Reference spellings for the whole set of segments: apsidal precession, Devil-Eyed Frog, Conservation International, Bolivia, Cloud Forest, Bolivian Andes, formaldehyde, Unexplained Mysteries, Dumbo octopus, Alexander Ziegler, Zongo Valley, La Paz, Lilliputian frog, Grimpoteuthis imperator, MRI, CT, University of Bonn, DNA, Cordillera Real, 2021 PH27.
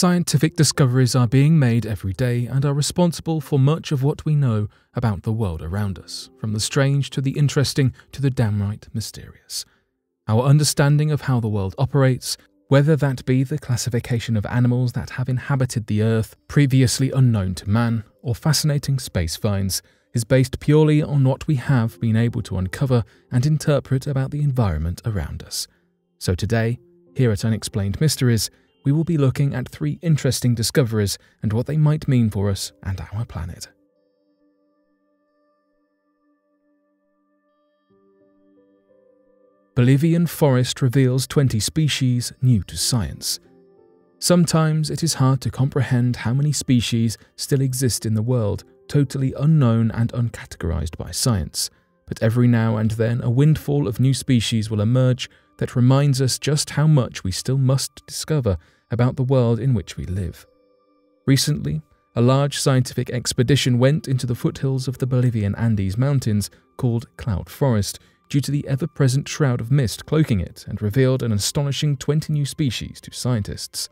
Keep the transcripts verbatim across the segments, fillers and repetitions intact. Scientific discoveries are being made every day and are responsible for much of what we know about the world around us, from the strange to the interesting to the downright mysterious. Our understanding of how the world operates, whether that be the classification of animals that have inhabited the Earth previously unknown to man, or fascinating space finds, is based purely on what we have been able to uncover and interpret about the environment around us. So today, here at Unexplained Mysteries, we will be looking at three interesting discoveries and what they might mean for us and our planet. Bolivian forest reveals twenty species new to science. Sometimes it is hard to comprehend how many species still exist in the world, totally unknown and uncategorized by science. But every now and then a windfall of new species will emerge that reminds us just how much we still must discover about the world in which we live. Recently, a large scientific expedition went into the foothills of the Bolivian Andes mountains called Cloud Forest, due to the ever-present shroud of mist cloaking it, and revealed an astonishing twenty new species to scientists.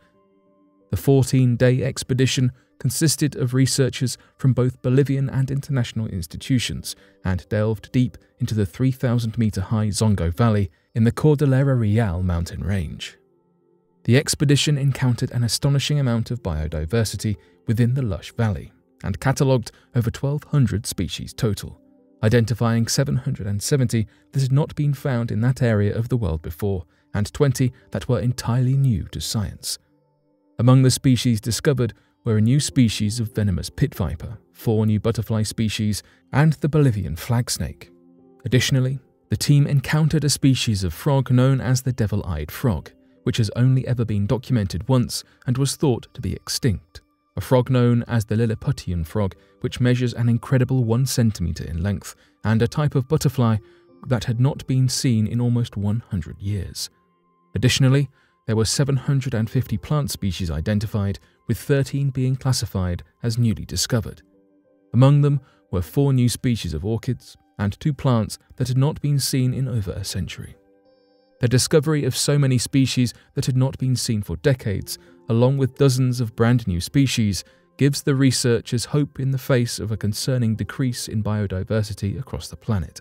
The fourteen-day expedition consisted of researchers from both Bolivian and international institutions, and delved deep into the three thousand meter high Zongo Valley in the Cordillera Real mountain range. The expedition encountered an astonishing amount of biodiversity within the lush valley, and catalogued over twelve hundred species total, identifying seven hundred seventy that had not been found in that area of the world before, and twenty that were entirely new to science. Among the species discovered were a new species of venomous pit viper, four new butterfly species, and the Bolivian flag snake. Additionally, the team encountered a species of frog known as the Devil-Eyed Frog, which has only ever been documented once and was thought to be extinct. A frog known as the Lilliputian frog, which measures an incredible one centimeter in length, and a type of butterfly that had not been seen in almost one hundred years. Additionally, there were seven hundred fifty plant species identified, with thirteen being classified as newly discovered. Among them were four new species of orchids and two plants that had not been seen in over a century. The discovery of so many species that had not been seen for decades, along with dozens of brand new species, gives the researchers hope in the face of a concerning decrease in biodiversity across the planet.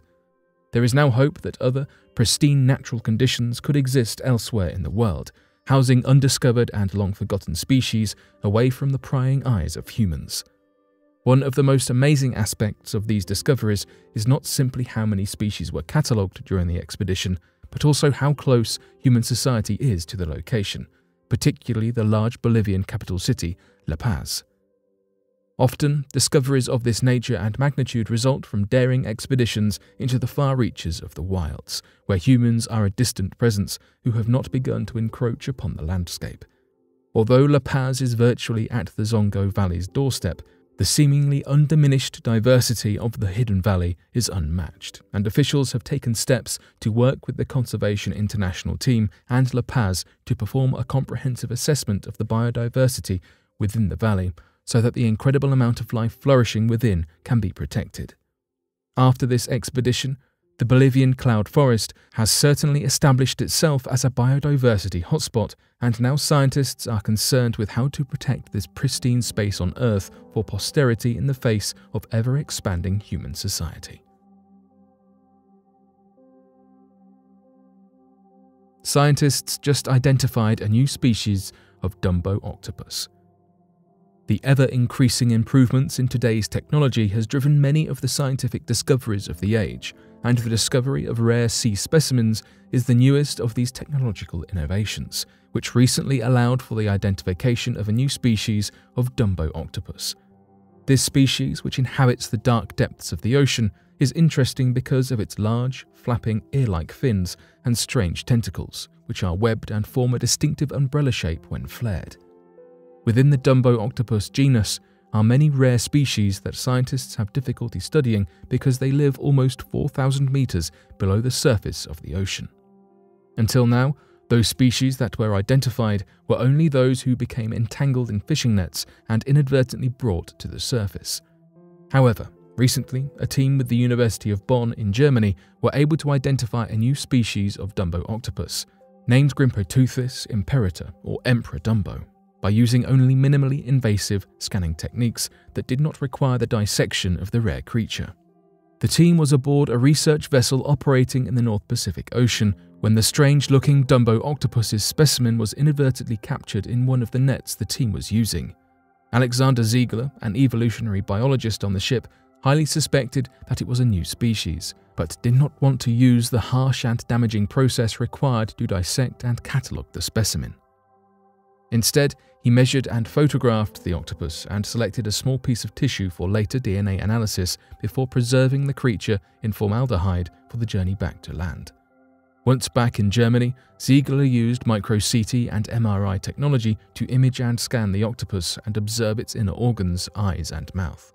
There is now hope that other, pristine natural conditions could exist elsewhere in the world, housing undiscovered and long-forgotten species away from the prying eyes of humans. One of the most amazing aspects of these discoveries is not simply how many species were catalogued during the expedition, but also how close human society is to the location, particularly the large Bolivian capital city, La Paz. Often, discoveries of this nature and magnitude result from daring expeditions into the far reaches of the wilds, where humans are a distant presence who have not begun to encroach upon the landscape. Although La Paz is virtually at the Zongo Valley's doorstep, the seemingly undiminished diversity of the hidden valley is unmatched, and officials have taken steps to work with the Conservation International team and La Paz to perform a comprehensive assessment of the biodiversity within the valley, so that the incredible amount of life flourishing within can be protected. After this expedition, the Bolivian Cloud Forest has certainly established itself as a biodiversity hotspot, and now scientists are concerned with how to protect this pristine space on Earth for posterity in the face of ever-expanding human society. Scientists just identified a new species of Dumbo octopus. The ever-increasing improvements in today's technology has driven many of the scientific discoveries of the age, and the discovery of rare sea specimens is the newest of these technological innovations, which recently allowed for the identification of a new species of Dumbo octopus. This species, which inhabits the dark depths of the ocean, is interesting because of its large, flapping, ear-like fins and strange tentacles, which are webbed and form a distinctive umbrella shape when flared. Within the Dumbo octopus genus are many rare species that scientists have difficulty studying because they live almost four thousand meters below the surface of the ocean. Until now, those species that were identified were only those who became entangled in fishing nets and inadvertently brought to the surface. However, recently, a team with the University of Bonn in Germany were able to identify a new species of Dumbo octopus, named Grimpoteuthis imperator, or Emperor Dumbo, by using only minimally invasive scanning techniques that did not require the dissection of the rare creature. The team was aboard a research vessel operating in the North Pacific Ocean when the strange-looking Dumbo octopus's specimen was inadvertently captured in one of the nets the team was using. Alexander Ziegler, an evolutionary biologist on the ship, highly suspected that it was a new species, but did not want to use the harsh and damaging process required to dissect and catalogue the specimen. Instead, he measured and photographed the octopus and selected a small piece of tissue for later D N A analysis before preserving the creature in formaldehyde for the journey back to land. Once back in Germany, Ziegler used micro C T and M R I technology to image and scan the octopus and observe its inner organs, eyes and mouth.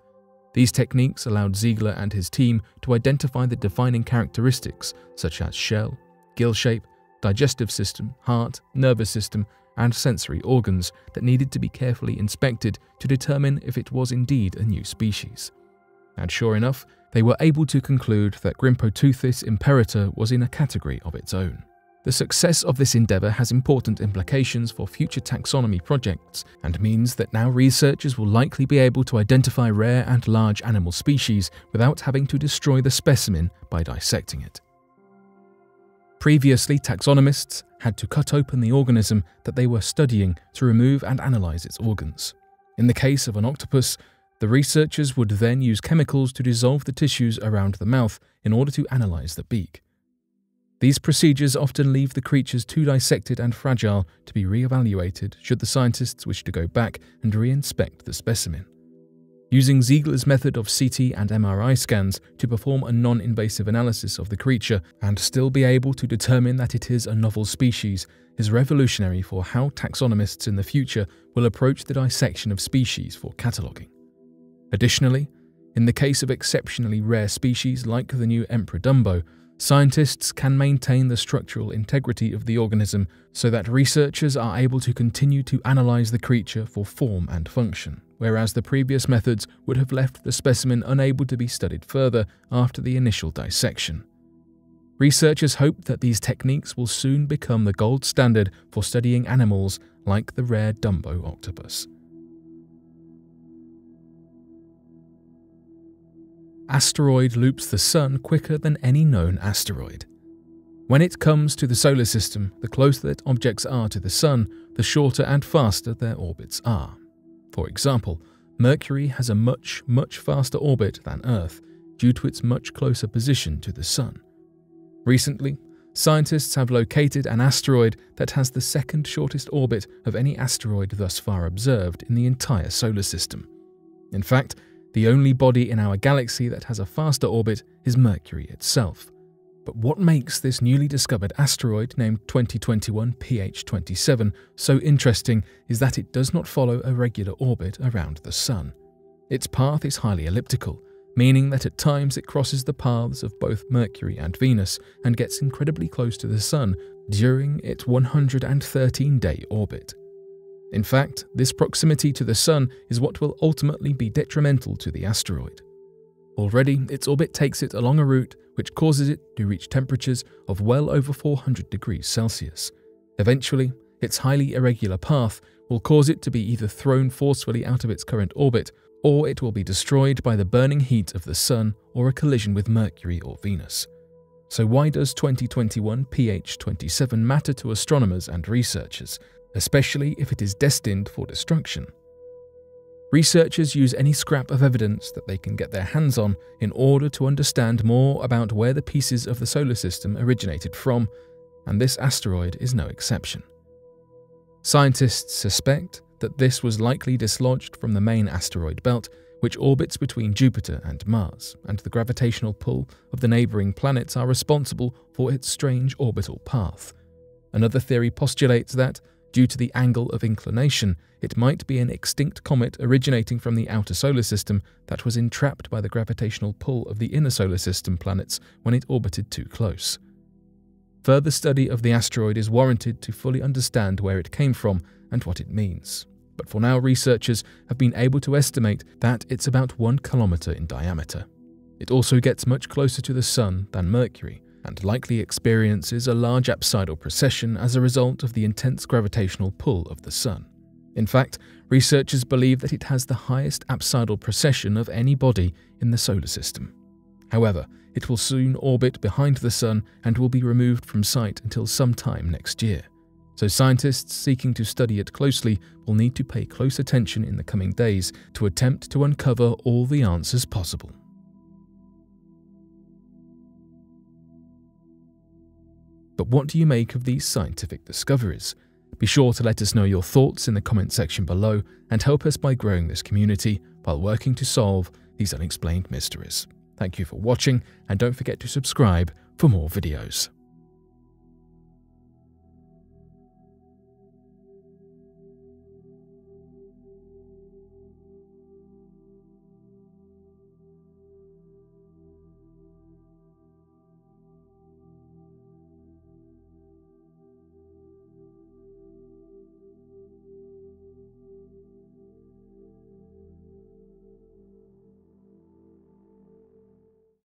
These techniques allowed Ziegler and his team to identify the defining characteristics such as shell, gill shape, digestive system, heart, nervous system, and sensory organs that needed to be carefully inspected to determine if it was indeed a new species. And sure enough, they were able to conclude that Grimpoteuthis imperator was in a category of its own. The success of this endeavour has important implications for future taxonomy projects and means that now researchers will likely be able to identify rare and large animal species without having to destroy the specimen by dissecting it. Previously, taxonomists had to cut open the organism that they were studying to remove and analyse its organs. In the case of an octopus, the researchers would then use chemicals to dissolve the tissues around the mouth in order to analyse the beak. These procedures often leave the creatures too dissected and fragile to be re-evaluated should the scientists wish to go back and re-inspect the specimen. Using Ziegler's method of C T and M R I scans to perform a non-invasive analysis of the creature and still be able to determine that it is a novel species is revolutionary for how taxonomists in the future will approach the dissection of species for cataloguing. Additionally, in the case of exceptionally rare species like the new emperor Dumbo, scientists can maintain the structural integrity of the organism so that researchers are able to continue to analyze the creature for form and function, whereas the previous methods would have left the specimen unable to be studied further after the initial dissection. Researchers hope that these techniques will soon become the gold standard for studying animals like the rare Dumbo octopus. Asteroid loops the Sun quicker than any known asteroid. When it comes to the solar system, the closer that objects are to the Sun, the shorter and faster their orbits are. For example, Mercury has a much, much faster orbit than Earth due to its much closer position to the Sun. Recently, scientists have located an asteroid that has the second shortest orbit of any asteroid thus far observed in the entire solar system. In fact, the only body in our galaxy that has a faster orbit is Mercury itself. But what makes this newly discovered asteroid named twenty twenty-one P H twenty-seven so interesting is that it does not follow a regular orbit around the Sun. Its path is highly elliptical, meaning that at times it crosses the paths of both Mercury and Venus and gets incredibly close to the Sun during its one hundred thirteen day orbit. In fact, this proximity to the Sun is what will ultimately be detrimental to the asteroid. Already, its orbit takes it along a route which causes it to reach temperatures of well over four hundred degrees Celsius. Eventually, its highly irregular path will cause it to be either thrown forcefully out of its current orbit, or it will be destroyed by the burning heat of the Sun or a collision with Mercury or Venus. So why does twenty twenty-one P H twenty-seven matter to astronomers and researchers, especially if it is destined for destruction? Researchers use any scrap of evidence that they can get their hands on in order to understand more about where the pieces of the solar system originated from, and this asteroid is no exception. Scientists suspect that this was likely dislodged from the main asteroid belt, which orbits between Jupiter and Mars, and the gravitational pull of the neighbouring planets are responsible for its strange orbital path. Another theory postulates that, due to the angle of inclination, it might be an extinct comet originating from the outer solar system that was entrapped by the gravitational pull of the inner solar system planets when it orbited too close. Further study of the asteroid is warranted to fully understand where it came from and what it means, but for now researchers have been able to estimate that it's about one kilometre in diameter. It also gets much closer to the Sun than Mercury, and likely experiences a large apsidal precession as a result of the intense gravitational pull of the Sun. In fact, researchers believe that it has the highest apsidal precession of any body in the solar system. However, it will soon orbit behind the Sun and will be removed from sight until sometime next year. So scientists seeking to study it closely will need to pay close attention in the coming days to attempt to uncover all the answers possible. But what do you make of these scientific discoveries? Be sure to let us know your thoughts in the comment section below and help us by growing this community while working to solve these unexplained mysteries. Thank you for watching, and don't forget to subscribe for more videos.